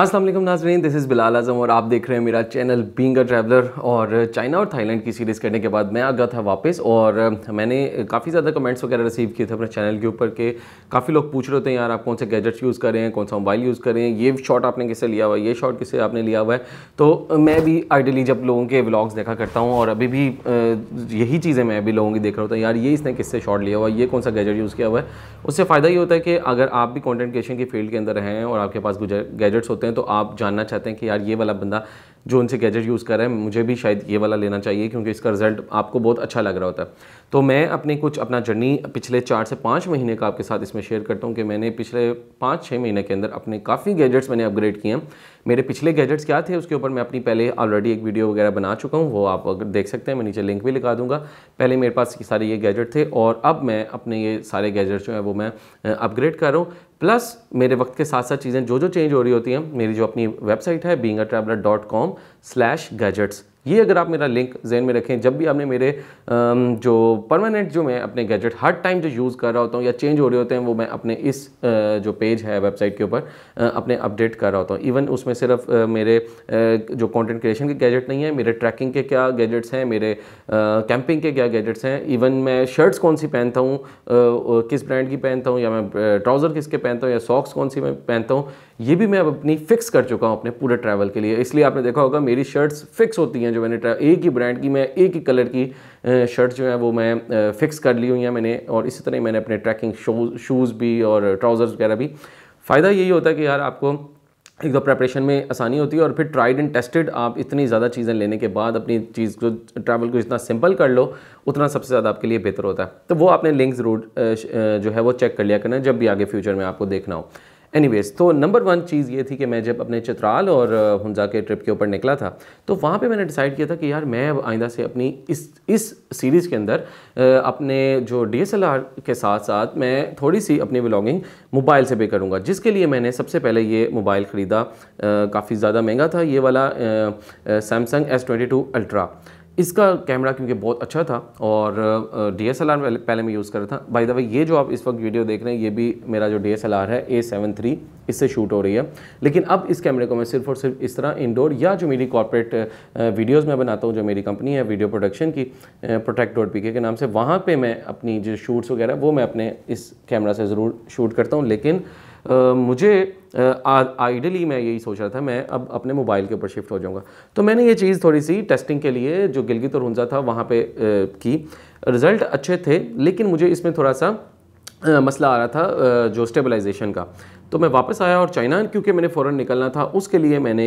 अस्सलाम वालेकुम नाज़रीन, दिस इज़ बिलाल आज़म और आप देख रहे हैं मेरा चैनल बीइंग अ ट्रैवलर। और चाइना और थाईलैंड की सीरीज़ करने के बाद मैं आ गया था वापस और मैंने काफ़ी ज़्यादा कमेंट्स वगैरह रिसीव किए थे अपने चैनल के ऊपर के काफ़ी लोग पूछ रहे होते हैं यार आप कौन से गैजेट्स यूज़ कर रहे हैं, कौन सा मोबाइल यूज़ कर रहे हैं, ये शॉट आपने किससे लिया हुआ है, ये शॉट किससे आपने लिया हुआ है। तो मैं भी आइडियली जब लोगों के व्लॉग्स देखा करता हूँ और अभी भी यही चीज़ें मैं भी लोगों की देख रहा होता हूँ यार ये इसने किससे शॉट लिया हुआ है, ये कौन सा गैजेट यूज़ किया हुआ है। उससे फ़ायदा ये होता है कि अगर आप भी कॉन्टेंट क्रिएशन की फील्ड के अंदर हैं और आपके पास गैजेट्स होते हैं तो आप जानना चाहते हैं कि यार ये वाला बंदा जो उनसे गैजेट यूज़ कर रहा है मुझे भी शायद ये वाला लेना चाहिए क्योंकि इसका रिजल्ट आपको बहुत अच्छा लग रहा होता है। तो मैं अपना जर्नी पिछले 4 से 5 महीने का आपके साथ इसमें शेयर करता हूँ कि मैंने पिछले 5-6 महीने के अंदर अपने काफ़ी गैजेट्स मैंने अपग्रेड किए हैं। मेरे पिछले गैजेट्स क्या थे उसके ऊपर मैं अपनी पहले ऑलरेडी एक वीडियो वगैरह बना चुका हूँ, वो आप देख सकते हैं, मैं नीचे लिंक भी लगा दूँगा। पहले मेरे पास सारे ये गैजेट थे और अब मैं अपने ये सारे गैजेट्स जो हैं वो मैं अपग्रेड कर रहा हूँ। प्लस मेरे वक्त के साथ साथ चीज़ें जो जो चेंज हो रही होती हैं, मेरी जो अपनी वेबसाइट है beingatraveler.com/gadgets, ये अगर आप मेरा लिंक जहन में रखें जब भी आपने मेरे जो परमानेंट जो मैं अपने गैजेट हर टाइम जो यूज़ कर रहा होता हूँ या चेंज हो रहे होते हैं वो मैं अपने इस जो पेज है वेबसाइट के ऊपर अपने अपडेट कर रहा होता हूँ। इवन उसमें सिर्फ मेरे जो कंटेंट क्रिएशन के गैजेट नहीं है, मेरे ट्रैकिंग के क्या गैजेट्स हैं, मेरे कैंपिंग के क्या गैजेट्स हैं, इवन मैं शर्ट्स कौन सी पहनता हूँ, किस ब्रांड की पहनता हूँ, या मैं ट्राउज़र किसके पहनता हूँ, या सॉक्स कौन सी मैं पहनता हूँ, ये भी मैं अपनी फ़िक्स कर चुका हूँ अपने पूरे ट्रैवल के लिए। इसलिए आपने देखा होगा मेरी शर्ट्स फिक्स होती हैं जो मैंने एक ही ब्रांड की, मैं एक ही कलर की शर्ट जो है वो मैं फ़िक्स कर ली हुई हैं मैंने। और इसी तरह मैंने अपने ट्रैकिंग शूज़ भी और ट्राउज़र्स वगैरह भी। फ़ायदा यही होता है कि यार आपको एक दो प्रेपरेशन में आसानी होती है और फिर ट्राइड एंड टेस्टेड आप इतनी ज़्यादा चीज़ें लेने के बाद अपनी चीज़ को ट्रैवल को जितना सिंपल कर लो उतना सबसे ज़्यादा आपके लिए बेहतर होता है। तो वो आपने लिंक ज़रूर जो है वो चेक कर लिया करना जब भी आगे फ्यूचर में आपको देखना हो। एनीवेज़, तो नंबर 1 चीज़ ये थी कि मैं जब अपने चित्राल और हुंजा के ट्रिप के ऊपर निकला था तो वहाँ पे मैंने डिसाइड किया था कि यार मैं अब आइंदा से अपनी इस सीरीज़ के अंदर अपने जो DSLR के साथ साथ मैं थोड़ी सी अपनी व्लॉगिंग मोबाइल से भी करूँगा, जिसके लिए मैंने सबसे पहले ये मोबाइल ख़रीदा। काफ़ी ज़्यादा महंगा था ये वाला Samsung S22 Ultra। इसका कैमरा क्योंकि बहुत अच्छा था और DSLR पहले मैं यूज़ कर रहा था। बाय द वे, ये जो आप इस वक्त वीडियो देख रहे हैं ये भी मेरा जो DSLR है A73 इससे शूट हो रही है, लेकिन अब इस कैमरे को मैं सिर्फ और सिर्फ इस तरह इंडोर या जो मेरी कॉर्पोरेट वीडियोस में बनाता हूँ, जो मेरी कंपनी है वीडियो प्रोडक्शन की Protect.pk के नाम से, वहाँ पर मैं अपनी जो शूट्स वगैरह वो मैं अपने इस कैमरा से ज़रूर शूट करता हूँ। लेकिन मुझे आइडियली मैं यही सोच रहा था मैं अब अपने मोबाइल के ऊपर शिफ्ट हो जाऊंगा। तो मैंने ये चीज़ थोड़ी सी टेस्टिंग के लिए जो गिलगित और हुंजा था वहाँ पे की, रिज़ल्ट अच्छे थे लेकिन मुझे इसमें थोड़ा सा मसला आ रहा था जो स्टेबलाइजेशन का। तो मैं वापस आया और चाइना क्योंकि मैंने फ़ौरन निकलना था उसके लिए मैंने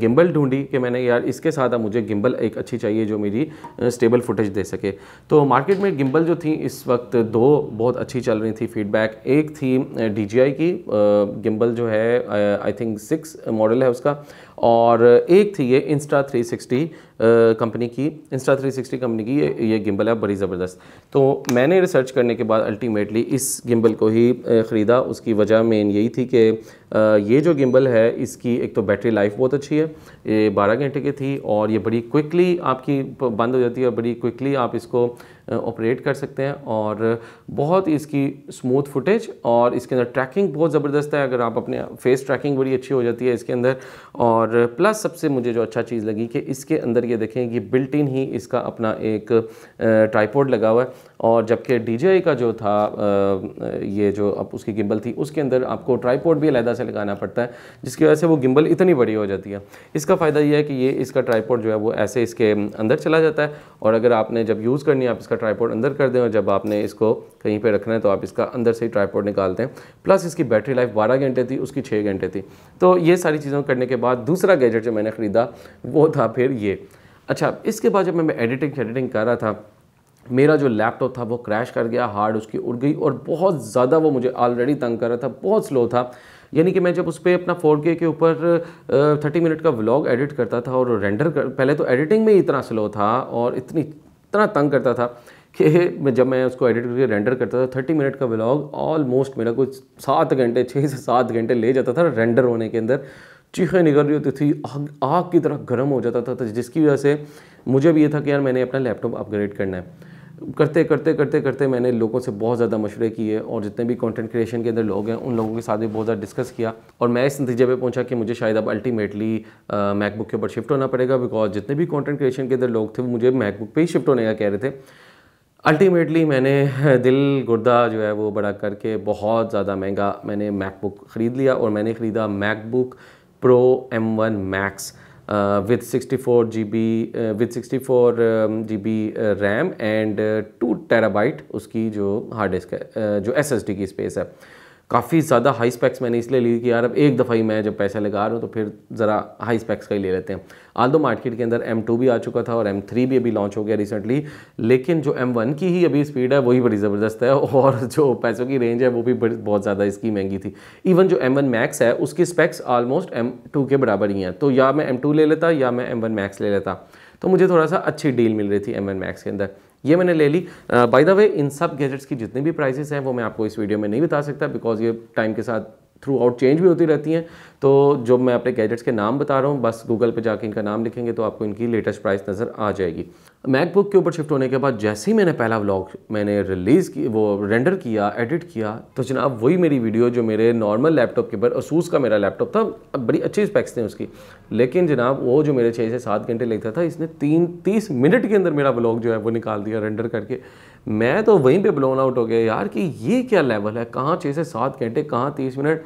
गिम्बल ढूंढी कि मैंने यार इसके साथ अब मुझे गिम्बल एक अच्छी चाहिए जो मेरी स्टेबल फुटेज दे सके। तो मार्केट में गिम्बल जो थी इस वक्त 2 बहुत अच्छी चल रही थी फीडबैक। एक थी DJI की गिम्बल जो है आई थिंक 6 मॉडल है उसका, और एक थी ये Insta360 कंपनी की। Insta360 कंपनी की ये गिम्बल है बड़ी ज़बरदस्त। तो मैंने रिसर्च करने के बाद अल्टीमेटली इस गिम्बल को ही ख़रीदा। उसकी वजह मेन यही थी कि ये जो गिम्बल है इसकी एक तो बैटरी लाइफ बहुत अच्छी है, ये 12 घंटे की थी और ये बड़ी क्विकली आपकी बंद हो जाती है और बड़ी क्विकली आप इसको ऑपरेट कर सकते हैं और बहुत इसकी स्मूथ फुटेज और इसके अंदर ट्रैकिंग बहुत ज़बरदस्त है। अगर आप अपने फेस ट्रैकिंग बड़ी अच्छी हो जाती है इसके अंदर। और प्लस सबसे मुझे जो अच्छा चीज़ लगी कि इसके अंदर ये देखें ये बिल्ट इन ही इसका अपना एक ट्राइपॉड लगा हुआ है, और जबकि DJI का जो था ये जो अब उसकी गिम्बल थी उसके अंदर आपको ट्राइपॉड भी अलग से लगाना पड़ता है जिसकी वजह से वो गिम्बल इतनी बड़ी हो जाती है। इसका फ़ायदा ये है कि ये इसका ट्राइपॉड जो है वो ऐसे इसके अंदर चला जाता है और अगर आपने जब यूज़ करनी है आप इसका ट्राइपॉड अंदर कर दें और जब आपने इसको कहीं पे रखना है तो आप इसका अंदर से ही ट्राइपॉड निकालते हैं। प्लस इसकी बैटरी लाइफ 12 घंटे थी, उसकी 6 घंटे थी। तो ये सारी चीज़ों करने के बाद दूसरा गैजेट जो मैंने ख़रीदा वो था फिर ये। अच्छा, इसके बाद जब मैं एडिटिंग कर रहा था मेरा जो लैपटॉप था वो क्रैश कर गया, हार्ड उसकी उड़ गई और बहुत ज़्यादा वो मुझे ऑलरेडी तंग कर रहा था, बहुत स्लो था। यानी कि मैं जब उस पर अपना 4K के ऊपर 30 मिनट का व्लॉग एडिट करता था और रेंडर पहले तो एडिटिंग में ही इतना स्लो था और इतना तंग करता था कि जब मैं उसको एडिट करके रेंडर करता था 30 मिनट का व्लॉग ऑलमोस्ट मेरा कुछ 7 घंटे 6 से 7 घंटे ले जाता था रेंडर होने के अंदर। चीखें निकल रही होती थी, आग की तरह गर्म हो जाता था, जिसकी वजह से मुझे भी ये था कि यार मैंने अपना लैपटॉप अपग्रेड करना है। करते करते करते करते मैंने लोगों से बहुत ज़्यादा मशवरे किए और जितने भी कंटेंट क्रिएशन के अंदर लोग हैं उन लोगों के साथ भी बहुत ज़्यादा डिस्कस किया और मैं इस नतीजे पे पहुंचा कि मुझे शायद अब अल्टीमेटली मैकबुक के ऊपर शिफ्ट होना पड़ेगा, बिकॉज जितने भी कंटेंट क्रिएशन के अंदर लोग थे वो मुझे मैकबुक पे ही शिफ्ट होने का कह रहे थे। अल्टीमेटली मैंने दिल गुर्दा जो है वो बड़ा करके बहुत ज़्यादा महंगा मैंने मैकबुक ख़रीद लिया और मैंने ख़रीदा MacBook Pro M1 Max with 64 GB RAM and 2 TB उसकी जो हार्ड डिस्क है, जो SSD की स्पेस है। काफ़ी ज़्यादा हाई स्पेक्स मैंने इसलिए ली कि यार अब एक दफ़ा ही मैं जब पैसा लगा रहा हूँ तो फिर ज़रा हाई स्पेक्स का ही ले लेते हैं। आल्दो मार्केट के अंदर M2 भी आ चुका था और M3 भी अभी लॉन्च हो गया रिसेंटली, लेकिन जो M1 की ही अभी स्पीड है वही बड़ी ज़बरदस्त है और जो पैसों की रेंज है वो भी बहुत ज़्यादा इसकी महंगी थी। इवन जो M1 Max है उसकी स्पेक्स ऑलमोस्ट M2 के बराबर ही हैं, तो या मैं M2 ले लेता या मैं M1 Max ले लेता, तो मुझे थोड़ा सा अच्छी डील मिल रही थी M1 Max के अंदर, ये मैंने ले ली। बाय द वे इन सब गैजेट्स की जितनी भी प्राइसेस हैं वो मैं आपको इस वीडियो में नहीं बता सकता, बिकॉज ये टाइम के साथ थ्रू आउट चेंज भी होती रहती हैं। तो जो मैं अपने गैजेट्स के नाम बता रहा हूँ, बस गूगल पे जाके इनका नाम लिखेंगे तो आपको इनकी लेटेस्ट प्राइस नज़र आ जाएगी। मैकबुक के ऊपर शिफ्ट होने के बाद जैसे ही मैंने पहला व्लॉग मैंने रिलीज़ की, वो रेंडर किया, एडिट किया, तो जनाब वही मेरी वीडियो जो मेरे नॉर्मल लैपटॉप के ऊपर, Asus का मेरा लैपटॉप था, बड़ी अच्छी स्पेक्स थी उसकी, लेकिन जनाब वो जो मेरे 6 से 7 घंटे लगता था, इसने 30 मिनट के अंदर मेरा व्लॉग जो है वो निकाल दिया रेंडर करके। मैं तो वहीं पे ब्लोन आउट हो गया यार कि ये क्या लेवल है, कहाँ 6 से 7 घंटे, कहाँ 30 मिनट।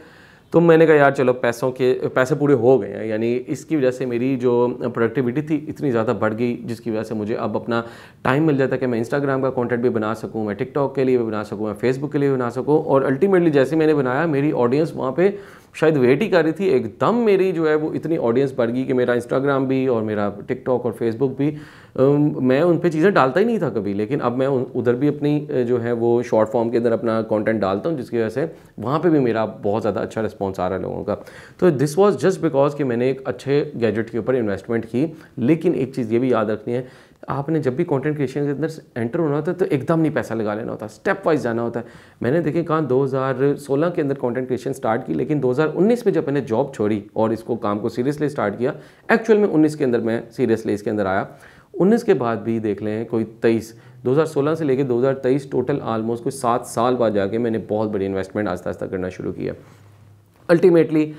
तो मैंने कहा यार चलो पैसे पूरे हो गए हैं, यानी इसकी वजह से मेरी जो प्रोडक्टिविटी थी इतनी ज़्यादा बढ़ गई, जिसकी वजह से मुझे अब अपना टाइम मिल जाता है कि मैं इंस्टाग्राम का कंटेंट भी बना सकूं, मैं टिकटॉक के लिए भी बना सकूं, मैं फेसबुक के लिए भी बना सकूं। और अल्टीमेटली जैसे मैंने बनाया, मेरी ऑडियंस वहाँ पर शायद वेट ही कर रही थी, एकदम मेरी जो है वो इतनी ऑडियंस बढ़ गई कि मेरा इंस्टाग्राम भी और मेरा टिकटॉक और फेसबुक भी, मैं उन पे चीज़ें डालता ही नहीं था कभी, लेकिन अब मैं उधर भी अपनी जो है वो शॉर्ट फॉर्म के अंदर अपना कंटेंट डालता हूँ, जिसकी वजह से वहाँ पे भी मेरा बहुत ज़्यादा अच्छा रिस्पॉन्स आ रहा है लोगों का। तो दिस वॉज जस्ट बिकॉज कि मैंने एक अच्छे गैजेट के ऊपर इन्वेस्टमेंट की। लेकिन एक चीज़ ये भी याद रखनी है, आपने जब भी कंटेंट क्रिएशन के अंदर एंटर होना होता है तो एकदम नहीं पैसा लगा लेना होता, स्टेप वाइज जाना होता है। मैंने देखे कहाँ 2016 के अंदर कंटेंट क्रिएशन स्टार्ट की, लेकिन 2019 में जब मैंने जॉब छोड़ी और इसको काम को सीरियसली स्टार्ट किया, एक्चुअल में 19 के अंदर मैं सीरियसली इसके अंदर आया, 19 के बाद भी देख लें कोई 23, 2016 से लेकर 2023 टोटल ऑलमोस्ट कोई 7 साल बाद जाके मैंने बहुत बड़ी इन्वेस्टमेंट आस्ता आस्ता करना शुरू किया। अल्टीमेटली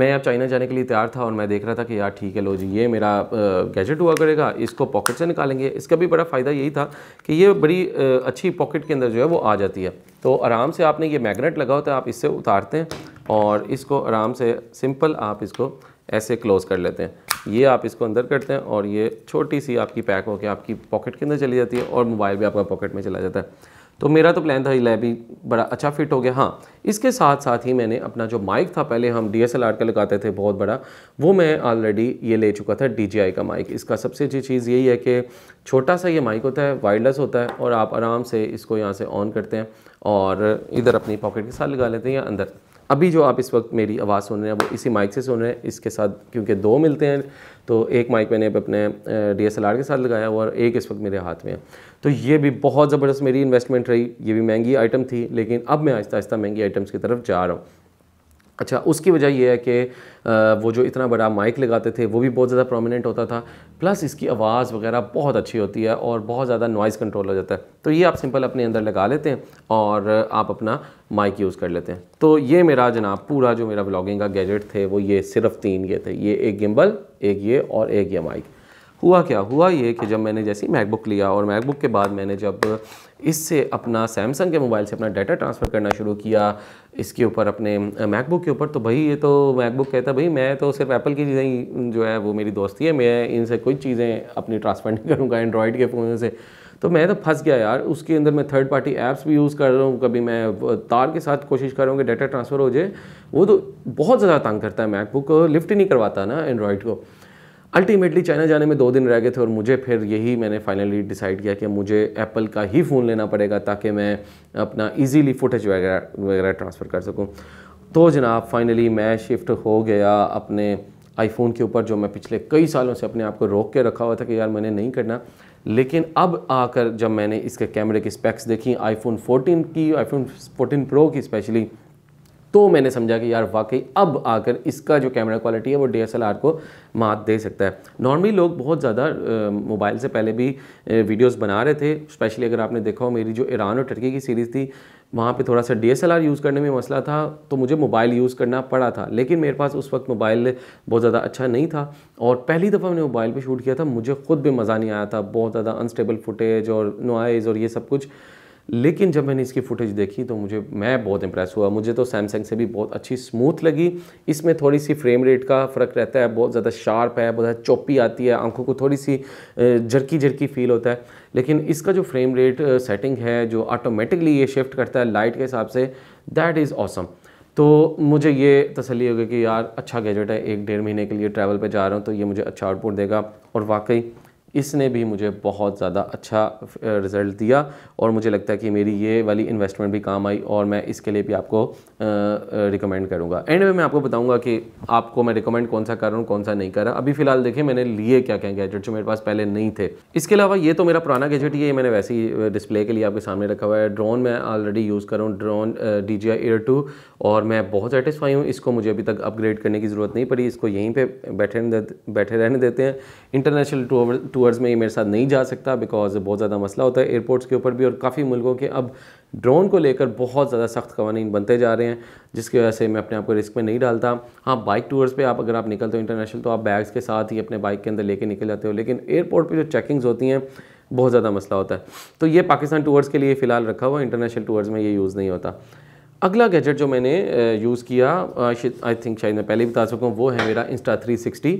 मैं अब चाइना जाने के लिए तैयार था और मैं देख रहा था कि यार ठीक है लो जी, ये मेरा गैजेट हुआ करेगा, इसको पॉकेट से निकालेंगे। इसका भी बड़ा फ़ायदा यही था कि ये बड़ी अच्छी पॉकेट के अंदर जो है वो आ जाती है, तो आराम से आपने ये मैग्नेट लगा होता है, आप इससे उतारते हैं और इसको आराम से सिंपल आप इसको ऐसे क्लोज़ कर लेते हैं, ये आप इसको अंदर करते हैं और ये छोटी सी आपकी पैक होकर आपकी पॉकेट के अंदर चली जाती है और मोबाइल भी आपका पॉकेट में चला जाता है। तो मेरा तो प्लान था ये लैब भी बड़ा अच्छा फिट हो गया। हाँ, इसके साथ साथ ही मैंने अपना जो माइक था, पहले हम DSLR का लगाते थे बहुत बड़ा, वो मैं ऑलरेडी ये ले चुका था, DJI का माइक। इसका सबसे अच्छी चीज़ यही है कि छोटा सा ये माइक होता है, वायरलेस होता है और आप आराम से इसको यहाँ से ऑन करते हैं और इधर अपनी पॉकेट के साथ लगा लेते हैं या अंदर। अभी जो आप इस वक्त मेरी आवाज़ सुन रहे हैं वो इसी माइक से सुन रहे हैं, इसके साथ क्योंकि दो मिलते हैं, तो एक माइक मैंने अपने DSLR के साथ लगाया हुआ और एक इस वक्त मेरे हाथ में है। तो ये भी बहुत ज़बरदस्त मेरी इन्वेस्टमेंट रही, ये भी महंगी आइटम थी, लेकिन अब मैं आहिस्ता आहिस्ता महंगी आइटम्स की तरफ जा रहा हूँ। अच्छा, उसकी वजह यह है कि वो जो इतना बड़ा माइक लगाते थे वो भी बहुत ज़्यादा प्रोमिनेंट होता था, प्लस इसकी आवाज़ वगैरह बहुत अच्छी होती है और बहुत ज़्यादा नॉइज़ कंट्रोल हो जाता है। तो ये आप सिंपल अपने अंदर लगा लेते हैं और आप अपना माइक यूज़ कर लेते हैं। तो ये मेरा जनाब पूरा जो मेरा व्लॉगिंग का गैजेट थे वो ये सिर्फ 3 ये थे, ये एक गिम्बल, एक ये और एक ये माइक। हुआ क्या, हुआ ये कि जब मैंने जैसे ही मैकबुक लिया और मैकबुक के बाद मैंने जब इससे अपना सैमसंग के मोबाइल से अपना डाटा ट्रांसफ़र करना शुरू किया इसके ऊपर अपने मैकबुक के ऊपर, तो भाई ये तो मैकबुक कहता भाई मैं तो सिर्फ एप्पल की चीज़ें ही जो है वो मेरी दोस्ती है, मैं इनसे कोई चीज़ें अपनी ट्रांसफ़र नहीं करूँगा एंड्रॉयड के फ़ोन से। तो मैं तो फंस गया यार, उसके अंदर मैं थर्ड पार्टी ऐप्स भी यूज़ कर रहा हूँ, कभी मैं तार के साथ कोशिश कर रहा हूँ कि डाटा ट्रांसफ़र हो जाए, वो तो बहुत ज़्यादा तंग करता है मैकबुक, लिफ्ट ही नहीं करवाता ना एंड्रॉयड को। अल्टीमेटली चाइना जाने में 2 दिन रह गए थे और मुझे फिर यही मैंने फाइनली डिसाइड किया कि मुझे एप्पल का ही फ़ोन लेना पड़ेगा ताकि मैं अपना इजीली फुटेज वगैरह ट्रांसफ़र कर सकूं। तो जनाब फाइनली मैं शिफ्ट हो गया अपने आईफोन के ऊपर, जो मैं पिछले कई सालों से अपने आप को रोक के रखा हुआ था कि यार मैंने नहीं करना। लेकिन अब आकर जब मैंने इसके कैमरे की स्पेक्स देखी, आईफोन 14 की, आईफोन 14 प्रो की स्पेशली, तो मैंने समझा कि यार वाकई अब आकर इसका जो कैमरा क्वालिटी है वो DSLR को मात दे सकता है। नॉर्मली लोग बहुत ज़्यादा मोबाइल से पहले भी वीडियोस बना रहे थे, स्पेशली अगर आपने देखा हो मेरी जो ईरान और टर्की की सीरीज़ थी वहाँ पे थोड़ा सा DSLR यूज़ करने में मसला था तो मुझे मोबाइल यूज़ करना पड़ा था, लेकिन मेरे पास उस वक्त मोबाइल बहुत ज़्यादा अच्छा नहीं था और पहली दफ़ा मैंने मोबाइल पे शूट किया था, मुझे ख़ुद भी मज़ा नहीं आया था, बहुत ज़्यादा अनस्टेबल फुटेज और नॉइज़ और ये सब कुछ। लेकिन जब मैंने इसकी फुटेज देखी तो मैं बहुत इंप्रेस हुआ। मुझे तो सैमसंग से भी बहुत अच्छी स्मूथ लगी, इसमें थोड़ी सी फ्रेम रेट का फ़र्क रहता है, बहुत ज़्यादा शार्प है, बहुत ज़्यादा चौपी आती है, आंखों को थोड़ी सी झरकी फील होता है, लेकिन इसका जो फ्रेम रेट सेटिंग है जो ऑटोमेटिकली ये शिफ्ट करता है लाइट के हिसाब से, दैट इज़ ऑसम। तो मुझे ये तसल्ली हो गई कि यार अच्छा गैजेट है, एक डेढ़ महीने के लिए ट्रैवल पर जा रहा हूँ तो ये मुझे अच्छा आउटपुट देगा, और वाकई इसने भी मुझे बहुत ज़्यादा अच्छा रिज़ल्ट दिया और मुझे लगता है कि मेरी ये वाली इन्वेस्टमेंट भी काम आई और मैं इसके लिए भी आपको रिकमेंड करूँगा। एंड में मैं आपको बताऊँगा कि आपको मैं रिकमेंड कौन सा कर रहा हूँ कौन सा नहीं कर रहा। अभी फ़िलहाल देखिए मैंने लिए क्या क्या गैजेट जो मेरे पास पहले नहीं थे। इसके अलावा ये तो मेरा पुराना गैजेट ही है, मैंने वैसे ही डिस्प्ले के लिए आपके सामने रखा हुआ है। ड्रोन मैं ऑलरेडी यूज़ कर रहा हूँ, ड्रोन DJI Air 2, और मैं बहुत सेटिस्फाई हूँ। इसको मुझे अभी तक अपग्रेड करने की ज़रूरत नहीं पड़ी, इसको यहीं पर बैठे रहने देते हैं। इंटरनेशनल टूर्स में ये मेरे साथ नहीं जा सकता बिकॉज बहुत ज़्यादा मसला होता है एयरपोर्ट्स के ऊपर भी, और काफ़ी मुल्कों के अब ड्रोन को लेकर बहुत ज़्यादा सख्त कवानीन बनते जा रहे हैं, जिसकी वजह से मैं अपने आप को रिस्क में नहीं डालता। हाँ, बाइक टूर्स पे आप अगर आप निकलते हो इंटरनेशनल तो आप बैग्स के साथ ही अपने बाइक के अंदर लेके निकल जाते हो, लेकिन एयरपोर्ट पर जो चेकिंग्स होती हैं बहुत ज़्यादा मसला होता है। तो ये पाकिस्तान टूर्स के लिए फ़िलहाल रखा हुआ, इंटरनेशनल टूर्स में ये यूज़ नहीं होता। अगला गैजेट जो मैंने यूज़ किया, आई थिंक शायद मैं पहले ही बता सकूँ, वो है मेरा Insta360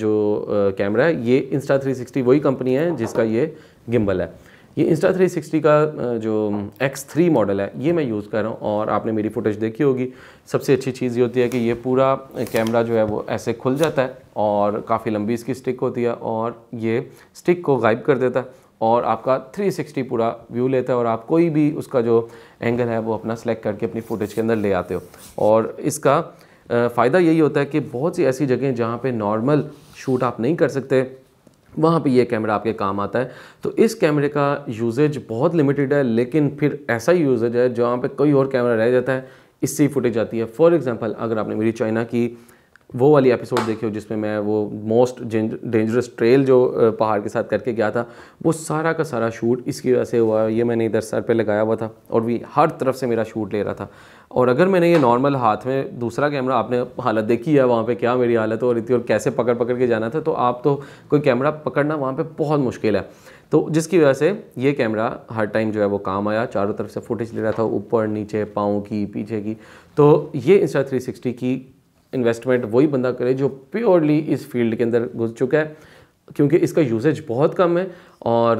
जो कैमरा है। ये Insta360 वही कंपनी है जिसका ये गिम्बल है। ये Insta360 का जो X3 मॉडल है ये मैं यूज़ कर रहा हूँ, और आपने मेरी फुटेज देखी होगी। सबसे अच्छी चीज़ ये होती है कि ये पूरा कैमरा जो है वो ऐसे खुल जाता है और काफ़ी लंबी इसकी स्टिक होती है और ये स्टिक को गायब कर देता है और आपका 360 पूरा व्यू लेता है और आप कोई भी उसका जो एंगल है वो अपना सेलेक्ट करके अपनी फुटेज के अंदर ले आते हो। और इसका फ़ायदा यही होता है कि बहुत सी ऐसी जगहें जहाँ पे नॉर्मल शूट आप नहीं कर सकते वहाँ पे ये कैमरा आपके काम आता है। तो इस कैमरे का यूजेज बहुत लिमिटेड है, लेकिन फिर ऐसा ही यूजेज है जहाँ पे कोई और कैमरा रह जाता है, इससे ही फुटेज आती है। फॉर एग्जांपल, अगर आपने मेरी चाइना की वो वाली एपिसोड देखी हो जिसमें मैं वो मोस्ट डेंजरस ट्रेल जो पहाड़ के साथ करके गया था, वो सारा का सारा शूट इसकी वजह से हुआ। ये मैंने इधर सर पे लगाया हुआ था और भी हर तरफ से मेरा शूट ले रहा था, और अगर मैंने ये नॉर्मल हाथ में दूसरा कैमरा, आपने हालत देखी है वहाँ पे क्या मेरी हालत हो रही थी और कैसे पकड़ के जाना था, तो आप तो कोई कैमरा पकड़ना वहाँ पर बहुत मुश्किल है। तो जिसकी वजह से ये कैमरा हर टाइम जो है वो काम आया, चारों तरफ से फुटेज ले रहा था, ऊपर नीचे पाँव की पीछे की। तो ये Insta360 की इन्वेस्टमेंट वही बंदा करे जो प्योरली इस फील्ड के अंदर घुस चुका है, क्योंकि इसका यूसेज बहुत कम है और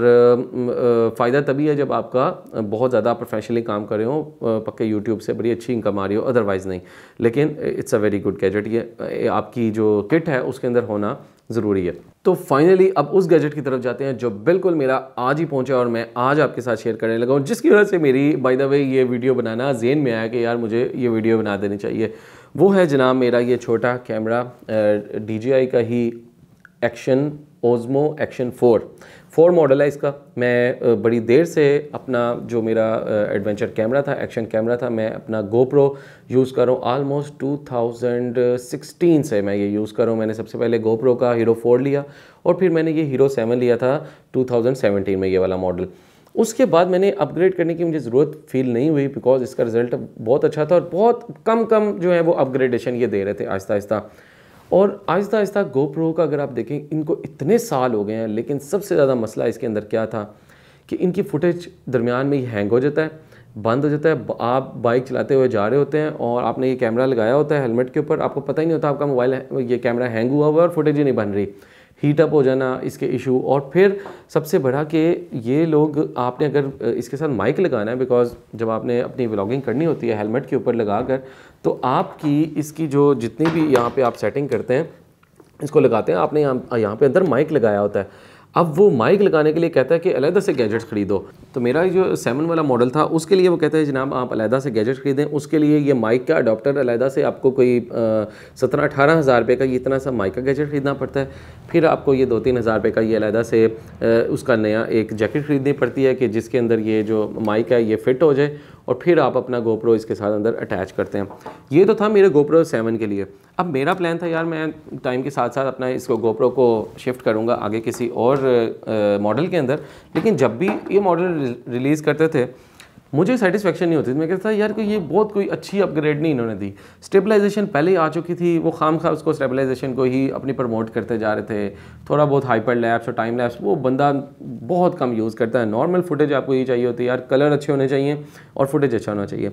फ़ायदा तभी है जब आपका बहुत ज़्यादा प्रोफेशनली काम कर रहे हो, पक्के यूट्यूब से बड़ी अच्छी इनकम आ रही हो, अदरवाइज़ नहीं। लेकिन it's a very good gadget, ये आपकी जो किट है उसके अंदर होना ज़रूरी है। तो फाइनली अब उस गैजेट की तरफ जाते हैं जो बिल्कुल मेरा आज ही पहुंचा और मैं आज आपके साथ शेयर करने लगा हूँ, जिसकी वजह से मेरी बाय द वे ये वीडियो बनाना ज़हन में आया कि यार मुझे ये वीडियो बना देनी चाहिए। वो है जनाब मेरा ये छोटा कैमरा DJI का ही Osmo Action 4 मॉडल है इसका। मैं बड़ी देर से अपना जो मेरा एडवेंचर कैमरा था, एक्शन कैमरा था, मैं अपना GoPro यूज़ कर रहा हूँ। आलमोस्ट 2016 से मैं ये यूज़ कर रहा हूँ। मैंने सबसे पहले GoPro का Hero 4 लिया और फिर मैंने ये Hero 7 लिया था 2017 में, ये वाला मॉडल। उसके बाद मैंने अपग्रेड करने की मुझे ज़रूरत फील नहीं हुई बिकॉज इसका रिज़ल्ट बहुत अच्छा था और बहुत कम जो है वो अपग्रेडेशन ये दे रहे थे आहिस्ता आहिस्ता। GoPro का अगर आप देखें, इनको इतने साल हो गए हैं, लेकिन सबसे ज़्यादा मसला इसके अंदर क्या था कि इनकी फुटेज दरमियान में ही हैंग हो जाता है, बंद हो जाता है। आप बाइक चलाते हुए जा रहे होते हैं और आपने ये कैमरा लगाया होता है हेलमेट के ऊपर, आपको पता ही नहीं होता आपका मोबाइल ये कैमरा हैंग हुआ हुआ है और फुटेज ही नहीं बन रही, हीट अप हो जाना इसके इशू। और फिर सबसे बड़ा कि ये लोग, आपने अगर इसके साथ माइक लगाना है, बिकॉज जब आपने अपनी व्लॉगिंग करनी होती है हेलमेट के ऊपर लगा कर, तो आपकी इसकी जो जितनी भी यहाँ पे आप सेटिंग करते हैं, इसको लगाते हैं, आपने यहाँ पे अंदर माइक लगाया होता है। अब वो माइक लगाने के लिए कहता है कि अलहदा से गैजेट्स ख़रीदो। तो मेरा जो 7 वाला मॉडल था उसके लिए वो कहता है जनाब आप अलहदा से गैजेट ख़रीदें, उसके लिए ये माइक का अडोप्टर अलहदा से आपको कोई 17-18 हज़ार रुपये का ये इतना सा माइक का गैजेट ख़रीदना पड़ता है। फिर आपको ये 2-3 हज़ार रुपये का ये अलहदा से उसका नया एक जैकेट ख़रीदनी पड़ती है कि जिसके अंदर ये जो माइक है ये फ़िट हो जाए, और फिर आप अपना GoPro इसके साथ अंदर अटैच करते हैं। ये तो था मेरे GoPro 7 के लिए। अब मेरा प्लान था यार मैं टाइम के साथ साथ अपना इसको GoPro को शिफ्ट करूँगा आगे किसी और मॉडल के अंदर, लेकिन जब भी ये मॉडल रिलीज़ करते थे मुझे सेटिस्फेक्शन नहीं होती थी। मैं कहता था यार कि ये बहुत कोई अच्छी अपग्रेड नहीं इन्होंने दी, स्टेबलाइजेशन पहले ही आ चुकी थी, वो खामखा उसको स्टेबलाइजेशन को ही अपनी प्रमोट करते जा रहे थे। थोड़ा बहुत हाइपर लैप्स और टाइम लैप्स वो बंदा बहुत कम यूज़ करता है। नॉर्मल फुटेज आपको ये चाहिए होती है यार, कलर अच्छे होने चाहिए और फुटेज अच्छा होना चाहिए।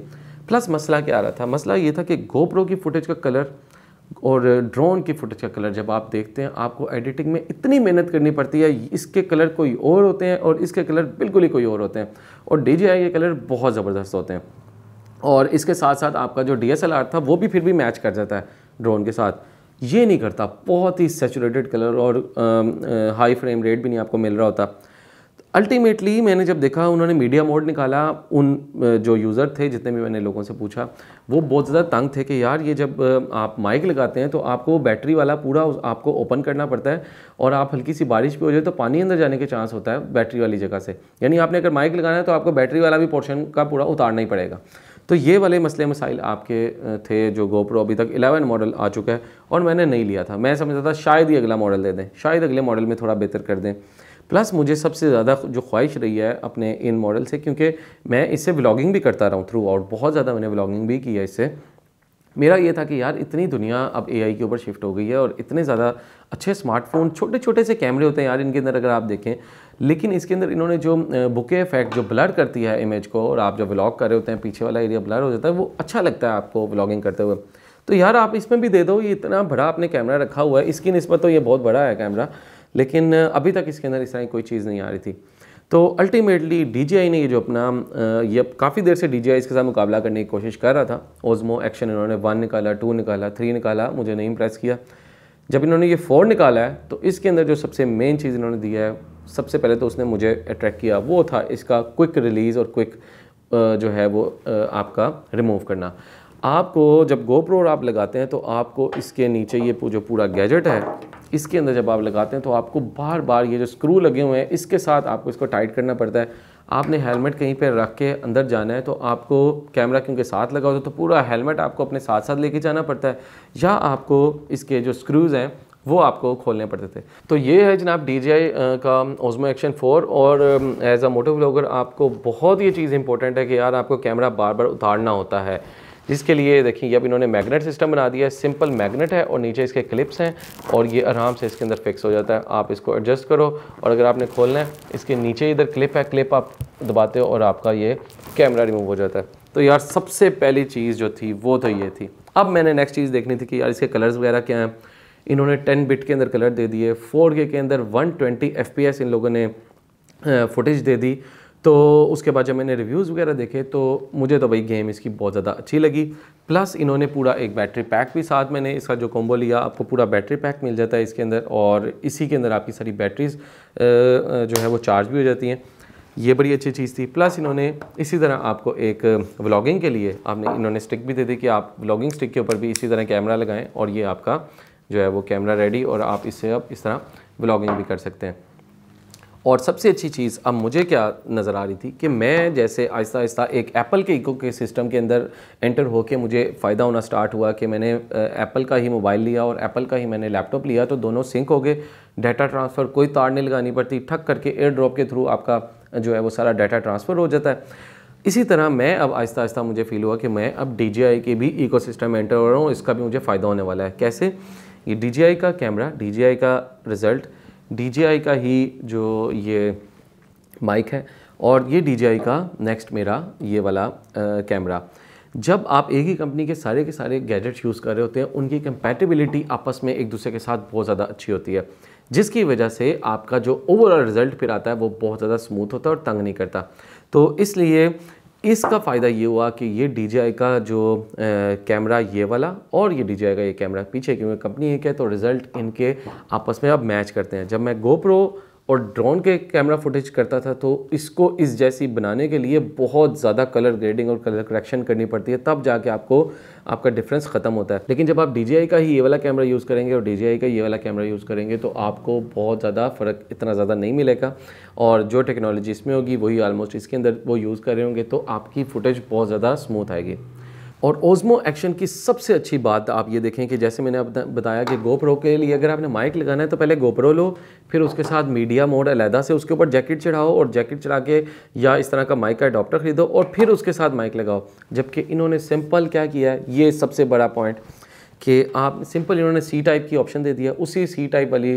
प्लस मसला क्या आ रहा था, मसला ये था कि GoPro की फुटेज का कलर और ड्रोन की फुटेज का कलर जब आप देखते हैं आपको एडिटिंग में इतनी मेहनत करनी पड़ती है, इसके कलर कोई और होते हैं और इसके कलर बिल्कुल ही कोई और होते हैं, और DJI के कलर बहुत ज़बरदस्त होते हैं। और इसके साथ साथ आपका जो DSLR था वो भी फिर भी मैच कर जाता है ड्रोन के साथ, ये नहीं करता, बहुत ही सैचुरेटेड कलर और हाई फ्रेम रेट भी नहीं आपको मिल रहा होता। अल्टीमेटली मैंने जब देखा उन्होंने मीडिया मोड निकाला, उन जो यूज़र थे जितने भी मैंने लोगों से पूछा वो बहुत ज़्यादा तंग थे कि यार ये जब आप माइक लगाते हैं तो आपको बैटरी वाला पूरा आपको ओपन करना पड़ता है, और आप हल्की सी बारिश भी हो जाए तो पानी अंदर जाने के चांस होता है बैटरी वाली जगह से, यानी आपने अगर माइक लगाना है तो आपको बैटरी वाला भी पोर्शन का पूरा उतारना ही पड़ेगा। तो ये वाले मसले मसाइल आपके थे जो GoPro अभी तक 11 मॉडल आ चुका है और मैंने नहीं लिया था। मैं समझता था शायद ही अगला मॉडल दे दें, शायद अगले मॉडल में थोड़ा बेहतर कर दें। प्लस मुझे सबसे ज़्यादा जो ख्वाहिश रही है अपने इन मॉडल से, क्योंकि मैं इससे व्लॉगिंग भी करता रहा हूँ थ्रू आउट, बहुत ज़्यादा मैंने व्लॉगिंग भी की है इससे, मेरा ये था कि यार इतनी दुनिया अब AI के ऊपर शिफ्ट हो गई है और इतने ज़्यादा अच्छे स्मार्टफोन, छोटे छोटे से कैमरे होते हैं यार इनके अंदर अगर आप देखें, लेकिन इसके अंदर इन्होंने जो बुके इफेक्ट जो ब्लर करती है इमेज को, और आप जब व्लॉग कर रहे होते हैं पीछे वाला एरिया ब्लर हो जाता है, वो अच्छा लगता है आपको व्लॉगिंग करते हुए। तो यार आप इसमें भी दे दो, ये इतना बड़ा आपने कैमरा रखा हुआ है, इसकी निस्बत तो ये बहुत बड़ा है कैमरा, लेकिन अभी तक इसके अंदर इस तरह की कोई चीज़ नहीं आ रही थी। तो अल्टीमेटली DJI ने ये जो अपना ये काफ़ी देर से DJI इसके साथ मुकाबला करने की कोशिश कर रहा था। Osmo Action इन्होंने 1 निकाला, 2 निकाला, 3 निकाला, मुझे नहीं इम्प्रेस किया। जब इन्होंने ये 4 निकाला है तो इसके अंदर जो सबसे मेन चीज़ इन्होंने दी है, सबसे पहले तो उसने मुझे अट्रैक्ट किया, वो था इसका क्विक रिलीज़ और क्विक जो है वो आपका रिमूव करना। आपको जब GoPro आप लगाते हैं तो आपको इसके नीचे ये जो पूरा गैजेट है इसके अंदर जब आप लगाते हैं तो आपको बार बार ये जो स्क्रू लगे हुए हैं इसके साथ आपको इसको टाइट करना पड़ता है। आपने हेलमेट कहीं पर रख के अंदर जाना है तो आपको कैमरा क्योंकि साथ लगा होता है तो पूरा हेलमेट आपको अपने साथ साथ लेके जाना पड़ता है, या आपको इसके जो स्क्रूज़ हैं वो आपको खोलने पड़ते थे। तो ये है जनाब DJI का Osmo Action 4। और एज अ मोटो व्लॉगर आपको बहुत ये चीज़ इंपॉर्टेंट है कि यार आपको कैमरा बार बार उतारना होता है, जिसके लिए देखिए अब इन्होंने मैग्नेट सिस्टम बना दिया है, सिंपल मैग्नेट है और नीचे इसके क्लिप्स हैं और ये आराम से इसके अंदर फिक्स हो जाता है। आप इसको एडजस्ट करो और अगर आपने खोलना है इसके नीचे इधर क्लिप है, क्लिप आप दबाते हो और आपका ये कैमरा रिमूव हो जाता है। तो यार सबसे पहली चीज़ जो थी वो तो ये थी। अब मैंने नेक्स्ट चीज़ देखनी थी कि यार इसके कलर्स वगैरह क्या हैं। इन्होंने 10 बिट के अंदर कलर दे दिए, 4K के अंदर 120 FPS इन लोगों ने फुटेज दे दी। तो उसके बाद जब मैंने रिव्यूज़ वगैरह देखे तो मुझे तो भाई गेम इसकी बहुत ज़्यादा अच्छी लगी। प्लस इन्होंने पूरा एक बैटरी पैक भी साथ मैंने इसका जो कॉम्बो लिया आपको पूरा बैटरी पैक मिल जाता है इसके अंदर, और इसी के अंदर आपकी सारी बैटरीज जो है वो चार्ज भी हो जाती हैं। ये बड़ी अच्छी चीज़ थी। प्लस इन्होंने इसी तरह आपको एक व्लॉगिंग के लिए आपने इन्होंने स्टिक भी दे दी कि आप व्लॉगिंग स्टिक के ऊपर भी इसी तरह कैमरा लगाएँ और ये आपका जो है वो कैमरा रेडी, और आप इससे अब इस तरह व्लॉगिंग भी कर सकते हैं। और सबसे अच्छी चीज़ अब मुझे क्या नज़र आ रही थी कि मैं जैसे आहिस्ता आहिस्ता एक एप्पल के इको के सिस्टम के अंदर एंटर होके मुझे फ़ायदा होना स्टार्ट हुआ कि मैंने एप्पल का ही मोबाइल लिया और एप्पल का ही मैंने लैपटॉप लिया तो दोनों सिंक हो गए। डाटा ट्रांसफ़र कोई तार नहीं लगानी पड़ती, ठक करके एयर ड्रॉप के थ्रू आपका जो है वो सारा डाटा ट्रांसफ़र हो जाता है। इसी तरह मैं अब आहिस्ता आहिस्ता मुझे फ़ील हुआ कि मैं अब DJI के भी इको सिस्टम में एंटर हो रहा हूँ, इसका भी मुझे फ़ायदा होने वाला है। कैसे? ये DJI का कैमरा, DJI का रिज़ल्ट, DJI का ही जो ये माइक है और ये DJI का नेक्स्ट मेरा ये वाला कैमरा। जब आप एक ही कंपनी के सारे गैजेट्स यूज़ कर रहे होते हैं उनकी कंपैटिबिलिटी आपस में एक दूसरे के साथ बहुत ज़्यादा अच्छी होती है, जिसकी वजह से आपका जो ओवरऑल रिज़ल्ट फिर आता है वो बहुत ज़्यादा स्मूथ होता है और तंग नहीं करता। तो इसलिए इसका फ़ायदा ये हुआ कि ये DJI का जो कैमरा ये वाला और ये DJI का ये कैमरा पीछे क्योंकि कंपनी एक है तो रिज़ल्ट इनके आपस में अब मैच करते हैं। जब मैं GoPro और ड्रोन के कैमरा फुटेज करता था तो इसको इस जैसी बनाने के लिए बहुत ज़्यादा कलर ग्रेडिंग और कलर करेक्शन करनी पड़ती है, तब जाके आपको आपका डिफरेंस ख़त्म होता है। लेकिन जब आप DJI का ही ये वाला कैमरा यूज़ करेंगे और DJI का ये वाला कैमरा यूज़ करेंगे तो आपको बहुत ज़्यादा फ़र्क इतना ज़्यादा नहीं मिलेगा और जो टेक्नोलॉजी इसमें होगी वही आलमोस्ट इसके अंदर वो यूज़ कर रहे होंगे, तो आपकी फुटेज बहुत ज़्यादा स्मूथ आएगी। और ओस्मो एक्शन की सबसे अच्छी बात आप ये देखें कि जैसे मैंने बताया कि गोप्रो के लिए अगर आपने माइक लगाना है तो पहले गोप्रो लो, फिर उसके साथ मीडिया मोड अलहदा से उसके ऊपर जैकेट चढ़ाओ और जैकेट चढ़ा के या इस तरह का माइक का अडॉप्टर ख़रीदो और फिर उसके साथ माइक लगाओ। जबकि इन्होंने सिंपल क्या किया है, ये सबसे बड़ा पॉइंट कि आप सिंपल इन्होंने सी टाइप की ऑप्शन दे दिया, उसी सी टाइप वाली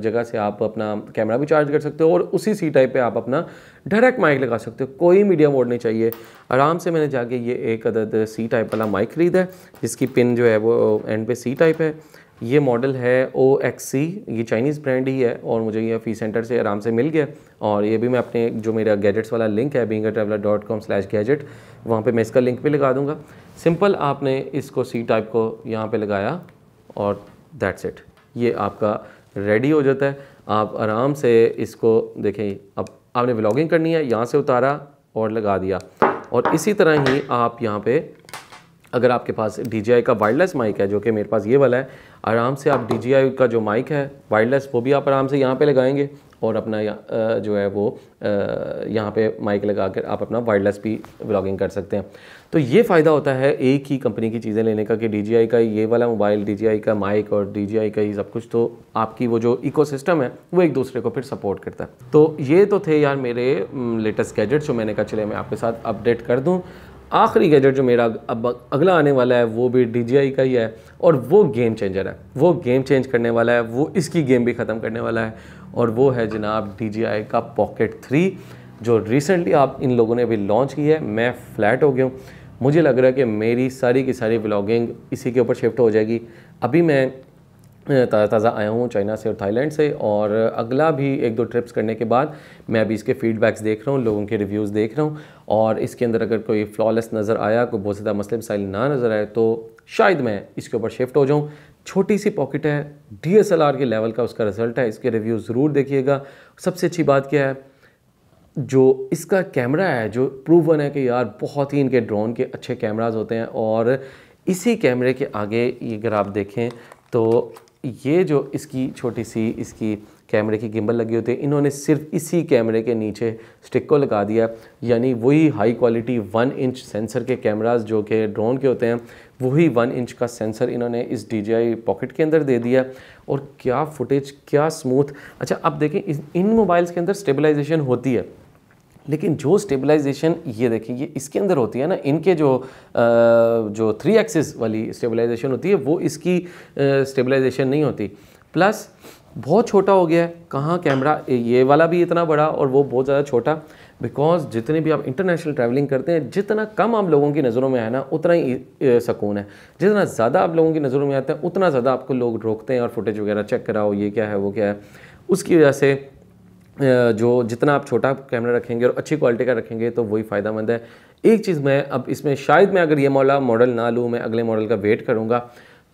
जगह से आप अपना कैमरा भी चार्ज कर सकते हो और उसी सी टाइप पे आप अपना डायरेक्ट माइक लगा सकते हो, कोई मीडिया मोड नहीं चाहिए। आराम से मैंने जाके ये एक अदद सी टाइप वाला माइक ख़रीदा है जिसकी पिन जो है वो एंड पे सी टाइप है। ये मॉडल है OXC, ये चाइनीज़ ब्रांड ही है और मुझे ये फी सेंटर से आराम से मिल गया और ये भी मैं अपने जो मेरा गैजेट्स वाला लिंक है beingatraveler.com/gadget वहाँ पे मैं इसका लिंक भी लगा दूँगा। सिंपल आपने इसको सी टाइप को यहाँ पे लगाया और दैट्स इट, ये आपका रेडी हो जाता है। आप आराम से इसको देखें, अब आपने व्लॉगिंग करनी है, यहाँ से उतारा और लगा दिया। और इसी तरह ही आप यहाँ पर अगर आपके पास DJI का वायरलेस माइक है, जो कि मेरे पास ये वाला है, आराम से आप DJI का जो माइक है वायरलेस वो भी आप आराम से यहाँ पे लगाएंगे और अपना जो है वो यहाँ पे माइक लगा कर आप अपना वायरलेस भी व्लॉगिंग कर सकते हैं। तो ये फ़ायदा होता है एक ही कंपनी की चीज़ें लेने का कि DJI का ये वाला मोबाइल, DJI का माइक और DJI का ही सब कुछ, तो आपकी वो जो इकोसिस्टम है वो एक दूसरे को फिर सपोर्ट करता है। तो ये तो थे यार मेरे लेटेस्ट गैजेट्स जो मैंने कहा चले मैं आपके साथ अपडेट कर दूँ। आखिरी गैजेट जो मेरा अब अगला आने वाला है वो भी DJI का ही है और वो गेम चेंजर है, वो गेम चेंज करने वाला है, वो इसकी गेम भी ख़त्म करने वाला है और वो है जनाब DJI का पॉकेट 3 जो रिसेंटली आप इन लोगों ने अभी लॉन्च की है। मैं फ्लैट हो गया हूँ, मुझे लग रहा है कि मेरी सारी की सारी व्लॉगिंग इसी के ऊपर शिफ्ट हो जाएगी। अभी मैं ताज़ा आया हूँ चाइना से और थाईलैंड से और अगला भी एक दो ट्रिप्स करने के बाद मैं अभी इसके फीडबैक्स देख रहा हूँ, लोगों के रिव्यूज़ देख रहा हूँ और इसके अंदर अगर कोई फ्लॉलेस नज़र आया, कोई बहुत ज़्यादा मसले मसाइल ना नज़र आए तो शायद मैं इसके ऊपर शिफ्ट हो जाऊँ। छोटी सी पॉकेट है, DSLR के लेवल का उसका रिज़ल्ट है, इसके रिव्यू ज़रूर देखिएगा। सबसे अच्छी बात क्या है, जो इसका कैमरा है जो प्रूवन है कि यार बहुत ही इनके ड्रोन के अच्छे कैमराज होते हैं और इसी कैमरे के आगे अगर आप देखें तो ये जो इसकी छोटी सी इसकी कैमरे की गिम्बल लगी होती है, इन्होंने सिर्फ इसी कैमरे के नीचे स्टिक को लगा दिया, यानी वही हाई क्वालिटी 1 इंच सेंसर के कैमरास जो कि ड्रोन के होते हैं वही 1 इंच का सेंसर इन्होंने इस DJI पॉकेट के अंदर दे दिया और क्या फुटेज, क्या स्मूथ। अच्छा अब देखें इन मोबाइल्स के अंदर स्टेबलाइजेशन होती है, लेकिन जो स्टेबलाइजेशन ये देखिए ये इसके अंदर होती है ना, इनके जो 3 एक्सिस वाली स्टेबलाइजेशन होती है वो इसकी स्टेबलाइजेशन नहीं होती। प्लस बहुत छोटा हो गया है, कहाँ कैमरा ये वाला भी इतना बड़ा और वो बहुत ज़्यादा छोटा, बिकॉज जितने भी आप इंटरनेशनल ट्रैवलिंग करते हैं जितना कम आप लोगों की नज़रों में है ना उतना ही सुकून है, जितना ज़्यादा आप लोगों की नज़रों में आते हैं उतना ज़्यादा आपको लोग रोकते हैं और फुटेज वगैरह चेक कराओ ये क्या है वो क्या है। उसकी वजह से जो जितना आप छोटा कैमरा रखेंगे और अच्छी क्वालिटी का रखेंगे तो वही फ़ायदामंद है। एक चीज़ मैं अब इसमें शायद मैं अगर ये वाला मॉडल ना लूँ, मैं अगले मॉडल का वेट करूँगा,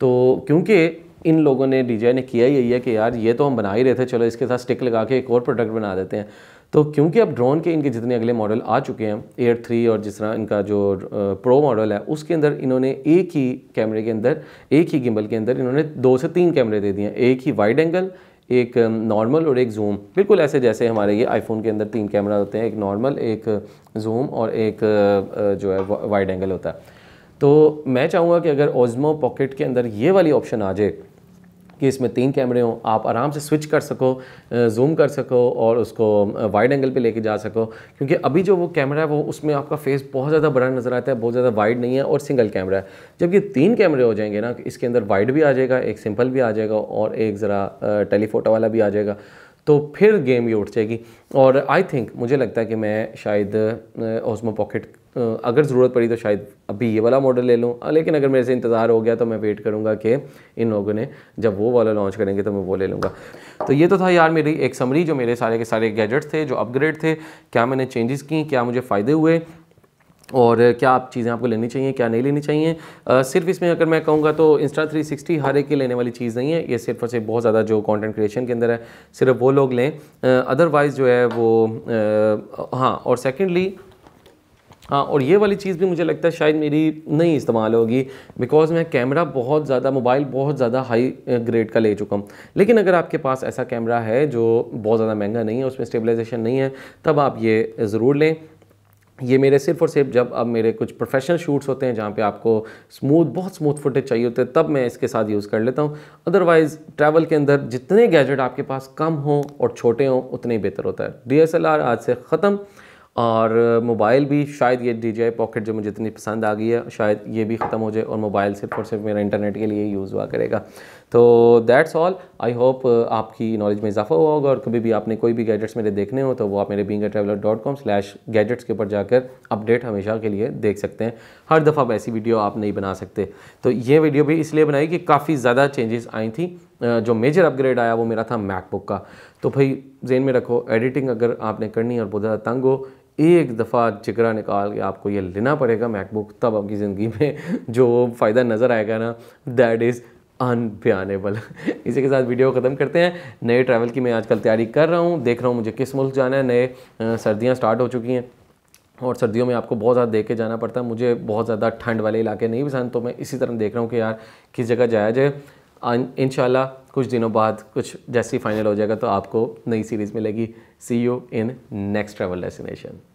तो क्योंकि इन लोगों ने DJI ने किया यही है कि यार ये तो हम बना ही रहे थे, चलो इसके साथ स्टिक लगा के एक और प्रोडक्ट बना देते हैं। तो क्योंकि अब ड्रोन के इनके जितने अगले मॉडल आ चुके हैं Air 3 और जिस तरह इनका जो प्रो मॉडल है उसके अंदर इन्होंने एक ही कैमरे के अंदर, एक ही गिम्बल के अंदर इन्होंने 2 से 3 कैमरे दे दिए हैं, एक ही वाइड एंगल, एक नॉर्मल और एक जूम, बिल्कुल ऐसे जैसे हमारे ये iPhone के अंदर 3 कैमरा होते हैं, एक नॉर्मल, एक जूम और एक जो है वाइड एंगल होता है। तो मैं चाहूँगा कि अगर ओस्मो पॉकेट के अंदर ये वाली ऑप्शन आ जाए कि इसमें 3 कैमरे हों, आप आराम से स्विच कर सको, जूम कर सको और उसको वाइड एंगल पे लेके जा सको, क्योंकि अभी जो वो कैमरा है वो उसमें आपका फेस बहुत ज़्यादा बड़ा नज़र आता है, बहुत ज़्यादा वाइड नहीं है और सिंगल कैमरा है। जबकि 3 कैमरे हो जाएंगे ना, इसके अंदर वाइड भी आ जाएगा, एक सिंपल भी आ जाएगा और एक ज़रा टेलीफोटो वाला भी आ जाएगा, तो फिर गेम भी उठ जाएगी। और आई थिंक मुझे लगता है कि मैं शायद ओस्मो पॉकेट अगर ज़रूरत पड़ी तो शायद अभी ये वाला मॉडल ले लूँ, लेकिन अगर मेरे से इंतज़ार हो गया तो मैं वेट करूँगा कि इन लोगों ने जब वो वाला लॉन्च करेंगे तो मैं वो ले लूँगा। तो ये तो था यार मेरी एक समरी जो मेरे सारे के सारे गैजेट्स थे, जो अपग्रेड थे, क्या मैंने चेंजेस की, क्या मुझे फ़ायदे हुए और क्या आप चीज़ें आपको लेनी चाहिए क्या नहीं लेनी चाहिए। सिर्फ इसमें अगर मैं कहूँगा तो Insta360 हर एक के लेने वाली चीज़ नहीं है, ये सिर्फ और सिर्फ बहुत ज़्यादा जो कंटेंट क्रिएशन के अंदर है सिर्फ वो लोग लें, अदरवाइज़ जो है वो हाँ। और सेकेंडली हाँ, और ये वाली चीज़ भी मुझे लगता है शायद मेरी नहीं इस्तेमाल होगी, बिकॉज़ मैं कैमरा बहुत ज़्यादा मोबाइल बहुत ज़्यादा हाई ग्रेड का ले चुका हूँ। लेकिन अगर आपके पास ऐसा कैमरा है जो बहुत ज़्यादा महंगा नहीं है, उसमें स्टेबलाइजेशन नहीं है, तब आप ये ज़रूर लें। ये मेरे सिर्फ और सिर्फ जब अब मेरे कुछ प्रोफेशनल शूट्स होते हैं जहाँ पे आपको स्मूथ बहुत स्मूथ फुटेज चाहिए होते हैं, तब मैं इसके साथ यूज़ कर लेता हूँ। अदरवाइज़ ट्रैवल के अंदर जितने गैजेट आपके पास कम हों और छोटे हों उतने ही बेहतर होता है। DSLR आज से ख़त्म, और मोबाइल भी शायद ये DJI पॉकेट जो मुझे इतनी पसंद आ गई है शायद ये भी ख़त्म हो जाए, और मोबाइल सिर्फ और सिर्फ मेरा इंटरनेट के लिए यूज़ हुआ करेगा। तो दैट्स ऑल, आई होप आपकी नॉलेज में इजाफा हुआ होगा, और कभी भी आपने कोई भी गैजेट्स मेरे देखने हो तो वो आप मेरे beingatraveler.com/gadgets के ऊपर जाकर अपडेट हमेशा के लिए देख सकते हैं। हर दफ़ा ऐसी वीडियो आप नहीं बना सकते, तो ये वीडियो भी इसलिए बनाई कि काफ़ी ज़्यादा चेंजेस आई थी। जो मेजर अपग्रेड आया वो मेरा था मैकबुक का। तो भाई जेहन में रखो, एडिटिंग अगर आपने करनी और बहुत ज़्यादा तंग हो, एक दफ़ा जिगरा निकाल के आपको ये लेना पड़ेगा मैकबुक, तब आपकी ज़िंदगी में जो फ़ायदा नज़र आएगा ना, दैट इज़ अनबयानेबल। इसी के साथ वीडियो ख़त्म करते हैं। नए ट्रैवल की मैं आजकल तैयारी कर रहा हूँ, देख रहा हूँ मुझे किस मुल्क जाना है। नए सर्दियाँ स्टार्ट हो चुकी हैं, और सर्दियों में आपको बहुत ज़्यादा देख के जाना पड़ता है। मुझे बहुत ज़्यादा ठंड वाले इलाके नहीं पसंद, तो मैं इसी तरह देख रहा हूँ कि यार किस जगह जाया जाए। इंशाल्लाह कुछ दिनों बाद कुछ जैसी फाइनल हो जाएगा तो आपको नई सीरीज़ मिलेगी। See you in next travel destination.